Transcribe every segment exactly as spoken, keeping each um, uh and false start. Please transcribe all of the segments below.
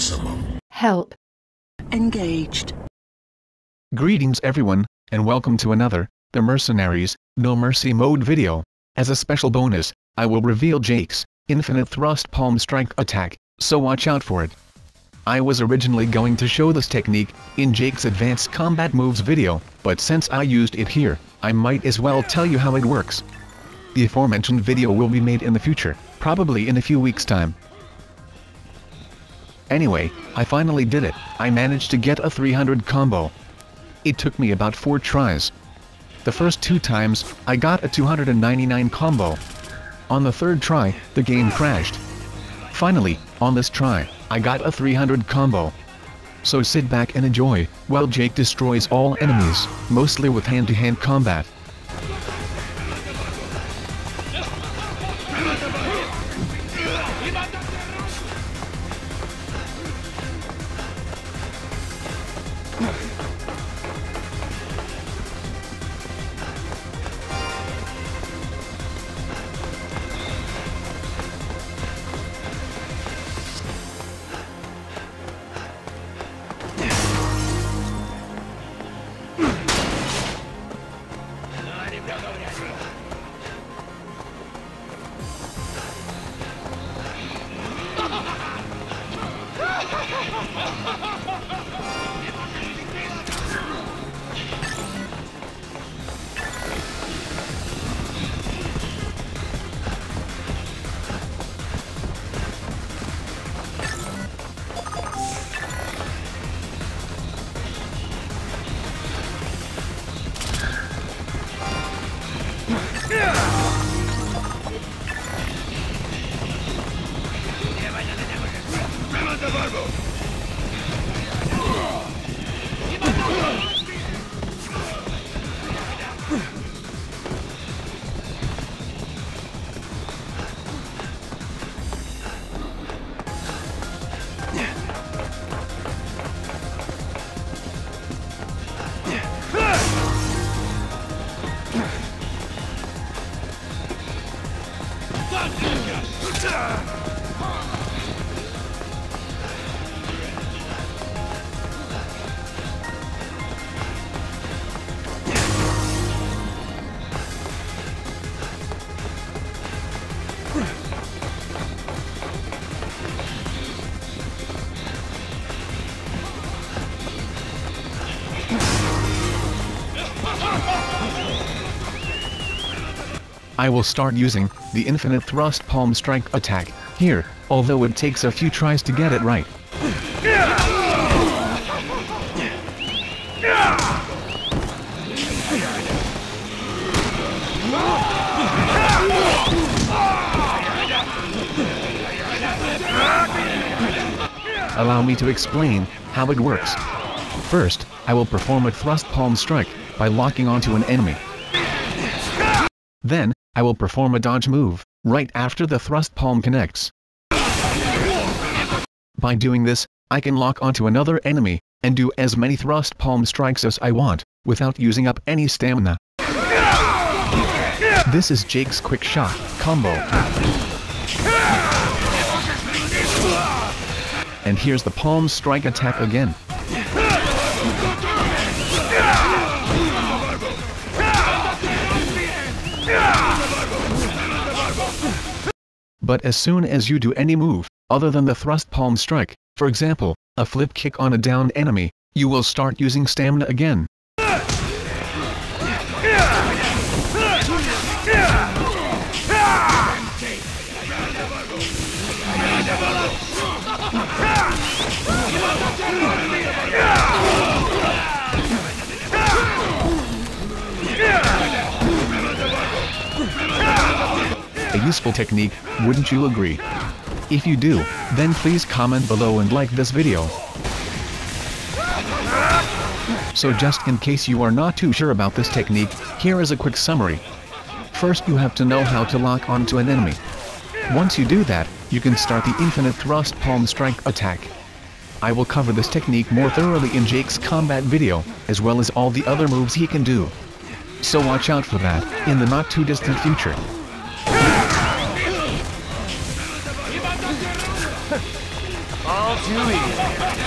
maximum. Help. Engaged. Greetings everyone, and welcome to another, The Mercenaries, No Mercy Mode video. As a special bonus, I will reveal Jake's Infinite Thrust Palm Strike attack, so watch out for it. I was originally going to show this technique in Jake's Advanced Combat Moves video, but since I used it here, I might as well tell you how it works. The aforementioned video will be made in the future, probably in a few weeks' time. Anyway, I finally did it. I managed to get a three hundred combo. It took me about four tries. The first two times, I got a two hundred ninety-nine combo. On the third try, the game crashed. Finally, on this try, I got a three hundred combo. So sit back and enjoy, while Jake destroys all enemies, mostly with hand-to-hand combat. I will start using the Infinite Thrust Palm Strike attack here, although it takes a few tries to get it right. Allow me to explain how it works. First, I will perform a thrust palm strike by locking onto an enemy. Then, I will perform a dodge move, right after the thrust palm connects. By doing this, I can lock onto another enemy, and do as many thrust palm strikes as I want, without using up any stamina. This is Jake's quick shot combo. And here's the palm strike attack again. But as soon as you do any move, other than the thrust palm strike, for example, a flip kick on a downed enemy, you will start using stamina again. A useful technique, wouldn't you agree? If you do, then please comment below and like this video. So just in case you are not too sure about this technique, here is a quick summary. First, you have to know how to lock onto an enemy. Once you do that, you can start the Infinite Thrust Palm Strike attack. I will cover this technique more thoroughly in Jake's combat video, as well as all the other moves he can do. So watch out for that, in the not too distant future. All too oh!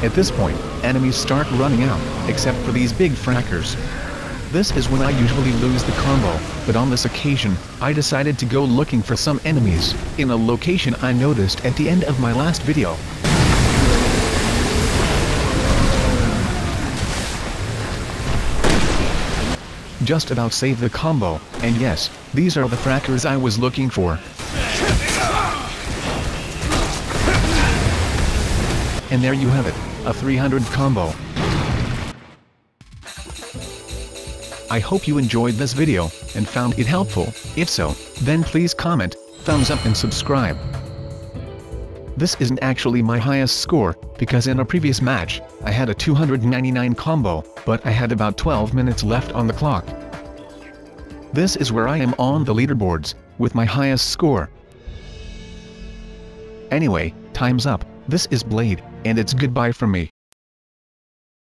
At this point, enemies start running out, except for these big frackers. This is when I usually lose the combo, but on this occasion, I decided to go looking for some enemies, in a location I noticed at the end of my last video. Just about saved the combo, and yes, these are the frackers I was looking for. And there you have it, a three hundred combo. I hope you enjoyed this video, and found it helpful. If so, then please comment, thumbs up and subscribe. This isn't actually my highest score, because in a previous match, I had a two hundred ninety-nine combo, but I had about twelve minutes left on the clock. This is where I am on the leaderboards, with my highest score. Anyway, time's up. This is Blade, and it's goodbye from me.